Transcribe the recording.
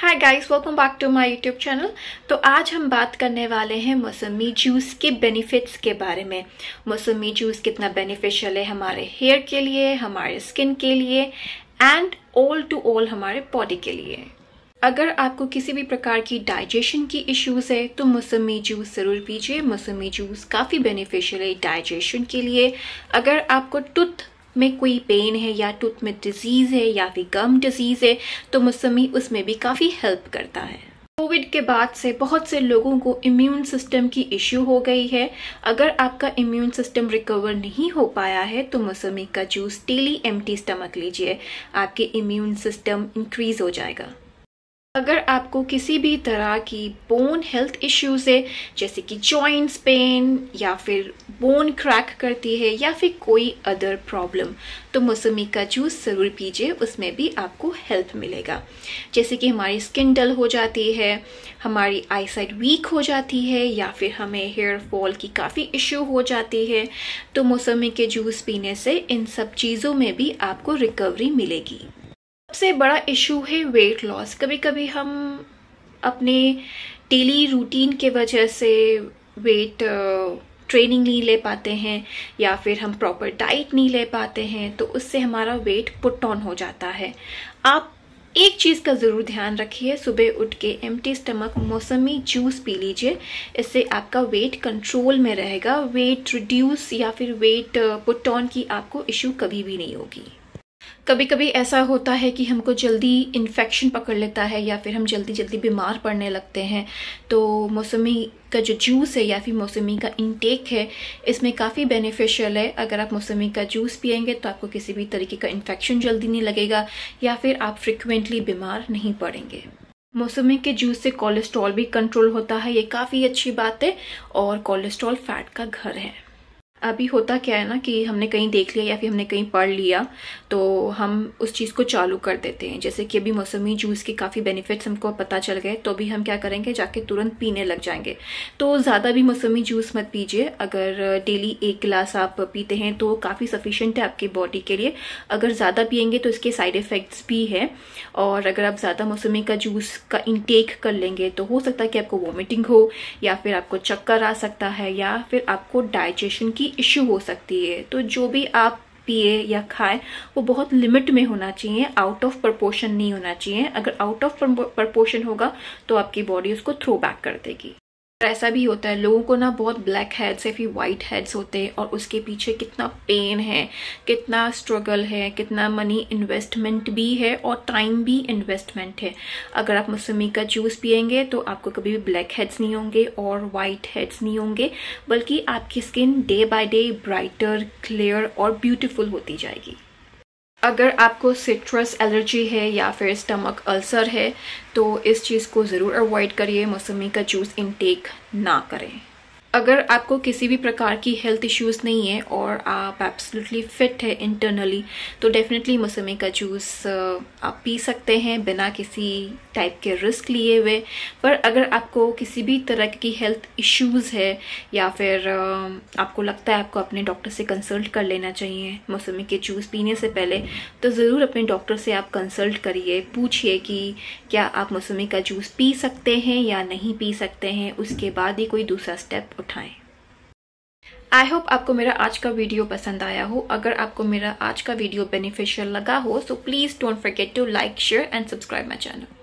Hi guys, welcome back to my YouTube channel. तो आज हम बात करने वाले हैं मौसमी जूस के बेनिफिट्स के बारे में। मौसमी जूस कितना बेनिफिशियल है हमारे हेयर के लिए, हमारे स्किन के लिए एंड ऑल टू ऑल हमारे बॉडी के लिए। अगर आपको किसी भी प्रकार की डाइजेशन की इश्यूज़ है तो मौसमी जूस ज़रूर पीजिए। मौसमी जूस काफ़ी बेनिफिशियल है डाइजेशन के लिए। अगर आपको टूथ में कोई पेन है या टूथ में डिजीज़ है या फिर गम डिजीज़ है तो मौसमी उसमें भी काफ़ी हेल्प करता है। कोविड के बाद से बहुत से लोगों को इम्यून सिस्टम की इश्यू हो गई है। अगर आपका इम्यून सिस्टम रिकवर नहीं हो पाया है तो मौसमी का जूस डेली एम्प्टी स्टमक लीजिए, आपके इम्यून सिस्टम इंक्रीज हो जाएगा। अगर आपको किसी भी तरह की बोन हेल्थ इश्यूज़ है जैसे कि जॉइंट्स पेन या फिर बोन क्रैक करती है या फिर कोई अदर प्रॉब्लम तो मौसमी का जूस ज़रूर पीजिए, उसमें भी आपको हेल्प मिलेगा। जैसे कि हमारी स्किन डल हो जाती है, हमारी आईसाइट वीक हो जाती है या फिर हमें हेयर फॉल की काफ़ी इश्यू हो जाती है तो मौसमी के जूस पीने से इन सब चीज़ों में भी आपको रिकवरी मिलेगी। सबसे बड़ा इशू है वेट लॉस। कभी कभी हम अपने डेली रूटीन के वजह से वेट ट्रेनिंग नहीं ले पाते हैं या फिर हम प्रॉपर डाइट नहीं ले पाते हैं तो उससे हमारा वेट पुट ऑन हो जाता है। आप एक चीज़ का ज़रूर ध्यान रखिए, सुबह उठ के एम्प्टी स्टमक मौसमी जूस पी लीजिए, इससे आपका वेट कंट्रोल में रहेगा। वेट रिड्यूस या फिर वेट पुट ऑन की आपको इशू कभी भी नहीं होगी। कभी कभी ऐसा होता है कि हमको जल्दी इन्फेक्शन पकड़ लेता है या फिर हम जल्दी जल्दी बीमार पड़ने लगते हैं तो मौसमी का जो जूस है या फिर मौसमी का इंटेक है इसमें काफ़ी बेनिफिशियल है। अगर आप मौसमी का जूस पियेंगे तो आपको किसी भी तरीके का इन्फेक्शन जल्दी नहीं लगेगा या फिर आप फ्रिक्वेंटली बीमार नहीं पड़ेंगे। मौसमी के जूस से कोलेस्ट्रॉल भी कंट्रोल होता है, ये काफ़ी अच्छी बात है और कोलेस्ट्रॉल फैट का घर है। अभी होता क्या है ना कि हमने कहीं देख लिया या फिर हमने कहीं पढ़ लिया तो हम उस चीज़ को चालू कर देते हैं। जैसे कि अभी मौसमी जूस के काफ़ी बेनिफिट्स हमको पता चल गए तो अभी हम क्या करेंगे, जाके तुरंत पीने लग जाएंगे। तो ज़्यादा भी मौसमी जूस मत पीजिए। अगर डेली एक गिलास आप पीते हैं तो काफ़ी सफिशेंट है आपकी बॉडी के लिए। अगर ज़्यादा पियेंगे तो इसके साइड इफ़ेक्ट्स भी है और अगर आप ज़्यादा मौसमी का जूस का इंटेक कर लेंगे तो हो सकता है कि आपको वॉमिटिंग हो या फिर आपको चक्कर आ सकता है या फिर आपको डाइजेशन की इश्यू हो सकती है। तो जो भी आप पिए या खाएं वो बहुत लिमिट में होना चाहिए, आउट ऑफ प्रोपोर्शन नहीं होना चाहिए। अगर आउट ऑफ प्रोपोर्शन होगा तो आपकी बॉडी उसको थ्रो बैक कर देगी। ऐसा भी होता है लोगों को ना बहुत ब्लैक हेड्स या फिर वाइट हेड्स होते हैं और उसके पीछे कितना पेन है, कितना स्ट्रगल है, कितना मनी इन्वेस्टमेंट भी है और टाइम भी इन्वेस्टमेंट है। अगर आप मौसमी का जूस पियेंगे तो आपको कभी भी ब्लैक हेड्स नहीं होंगे और वाइट हेड्स नहीं होंगे, बल्कि आपकी skin day by day brighter, clear और ब्यूटीफुल होती जाएगी। अगर आपको सिट्रस एलर्जी है या फिर स्टमक अल्सर है तो इस चीज़ को ज़रूर अवॉइड करिए, मौसमी का जूस इंटेक ना करें। अगर आपको किसी भी प्रकार की हेल्थ इश्यूज़ नहीं है और आप एब्सोल्युटली फिट है इंटरनली तो डेफिनेटली मौसमी का जूस आप पी सकते हैं बिना किसी टाइप के रिस्क लिए हुए। पर अगर आपको किसी भी तरह की हेल्थ इश्यूज़ है या फिर आपको लगता है आपको अपने डॉक्टर से कंसल्ट कर लेना चाहिए मौसमी के जूस पीने से पहले, तो ज़रूर अपने डॉक्टर से आप कंसल्ट करिए, पूछिए कि क्या आप मौसमी का जूस पी सकते हैं या नहीं पी सकते हैं, उसके बाद ही कोई दूसरा स्टेप उठाएं। आई होप आपको मेरा आज का वीडियो पसंद आया हो। अगर आपको मेरा आज का वीडियो बेनिफिशियल लगा हो तो please don't forget to like, share and subscribe my channel.